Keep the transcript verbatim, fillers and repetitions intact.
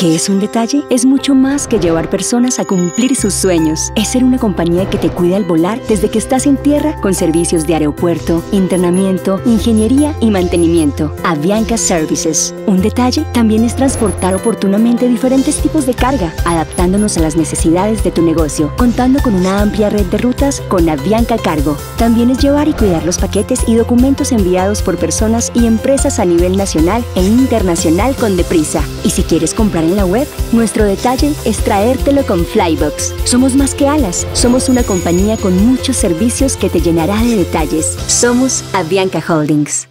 ¿Qué es un detalle? Es mucho más que llevar personas a cumplir sus sueños. Es ser una compañía que te cuida al volar desde que estás en tierra, con servicios de aeropuerto, internamiento, ingeniería y mantenimiento. Avianca Services. Un detalle también es transportar oportunamente diferentes tipos de carga, adaptándonos a las necesidades de tu negocio, contando con una amplia red de rutas con Avianca Cargo. También es llevar y cuidar los paquetes y documentos enviados por personas y empresas a nivel nacional e internacional con Deprisa. Y si quieres comprar en la web, nuestro detalle es traértelo con Flybox. Somos más que alas, somos una compañía con muchos servicios que te llenará de detalles. Somos Avianca Holdings.